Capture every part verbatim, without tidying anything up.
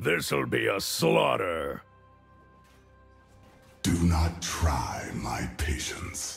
This'll be a slaughter. Do not try my patience.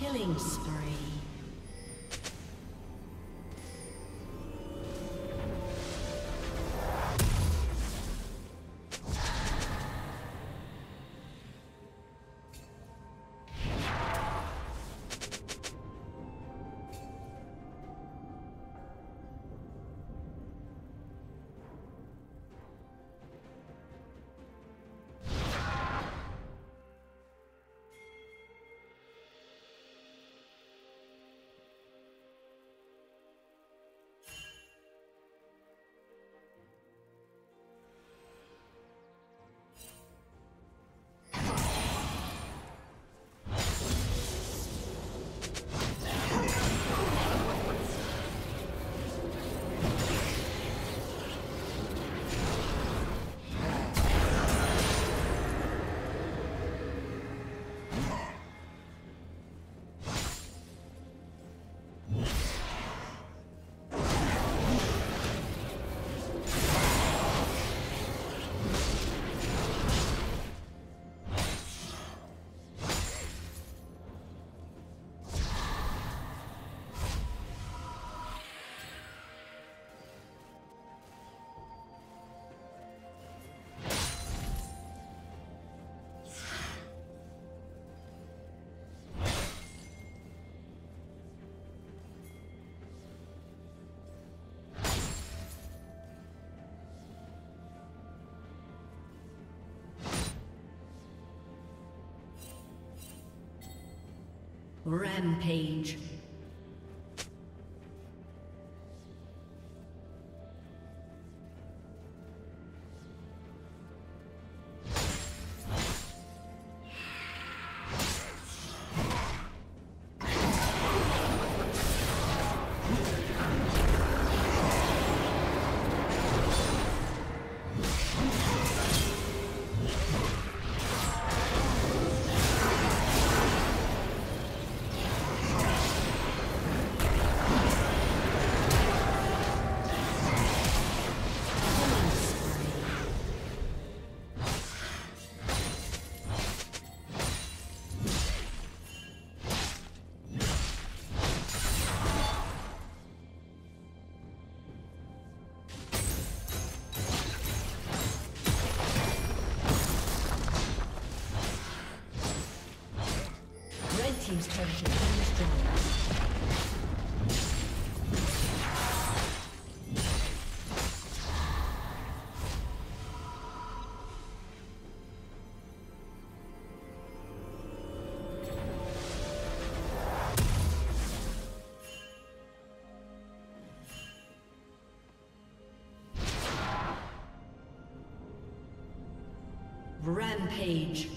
Killing spree. Rampage. Team's turret has been destroyed. Rampage.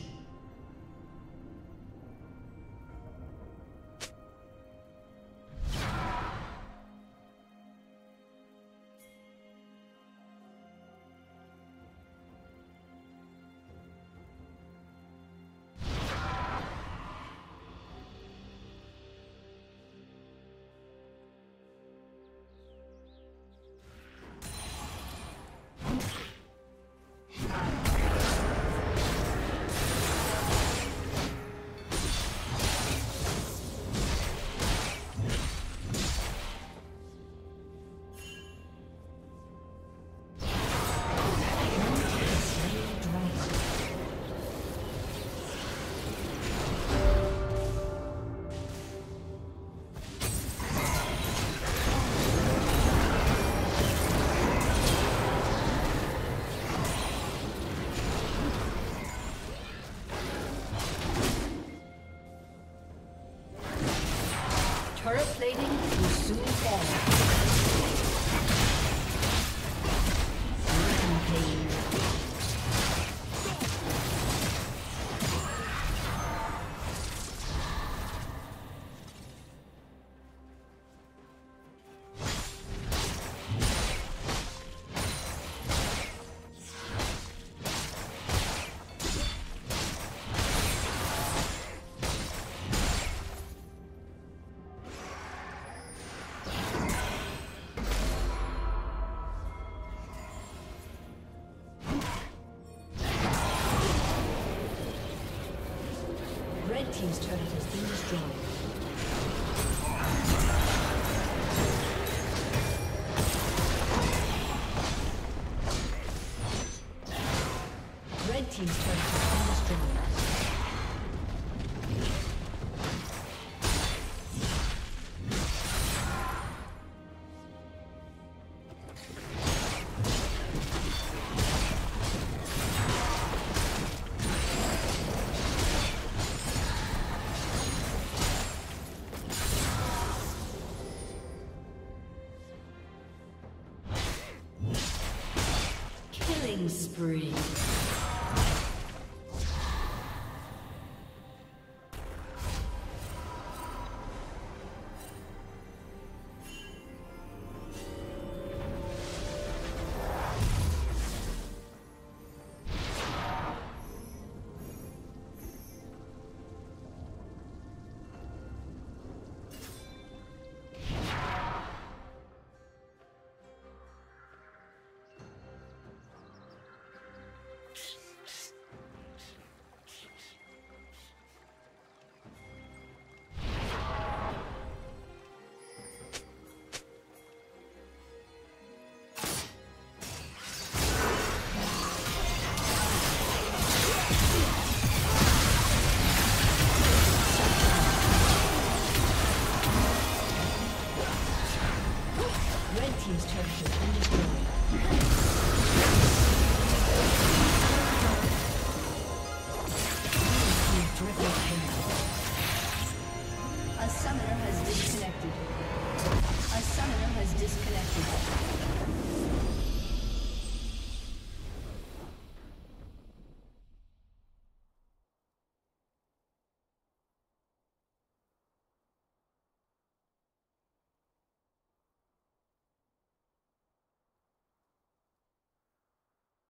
team's turret has been destroyed. Spree. A summoner has disconnected.